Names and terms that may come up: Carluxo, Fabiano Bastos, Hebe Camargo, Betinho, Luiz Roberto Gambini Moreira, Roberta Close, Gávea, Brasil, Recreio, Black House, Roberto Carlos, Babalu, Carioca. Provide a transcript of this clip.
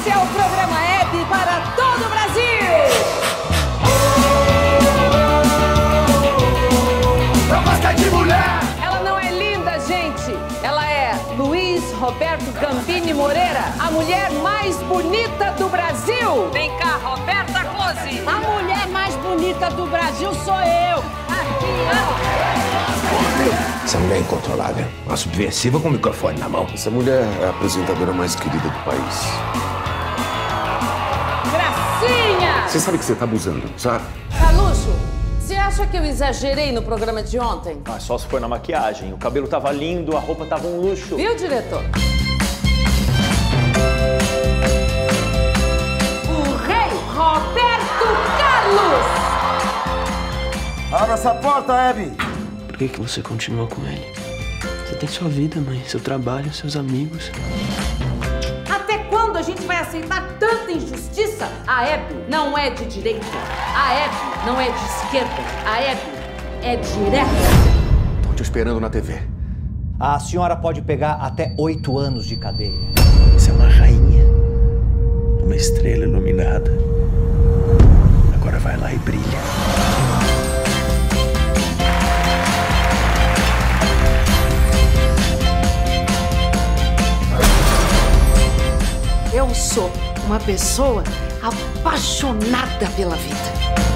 Esse é o programa Hebe para todo o Brasil! Proposta de mulher! Ela não é linda, gente! Ela é Luiz Roberto Gambini Moreira, a mulher mais bonita do Brasil! Vem cá, Roberta Close! A mulher mais bonita do Brasil sou eu! Aqui, ó! Essa mulher é incontrolável, uma subversiva com o microfone na mão. Essa mulher é a apresentadora mais querida do país. Gracinha! Você sabe que você tá abusando, sabe? Carluxo, você acha que eu exagerei no programa de ontem? Ah, só se foi na maquiagem. O cabelo tava lindo, a roupa tava um luxo. Viu, diretor? O rei Roberto Carlos! Abra essa porta, Hebe! Por que você continua com ele? Você tem sua vida, mãe, seu trabalho, seus amigos. Até quando a gente vai aceitar tanta injustiça? A Hebe não é de direita. A Hebe não é de esquerda. A Hebe é direta. Estão te esperando na TV. A senhora pode pegar até 8 anos de cadeia. Você é uma rainha. Uma estrela iluminada. Agora vai lá e brilha. Eu sou uma pessoa apaixonada pela vida.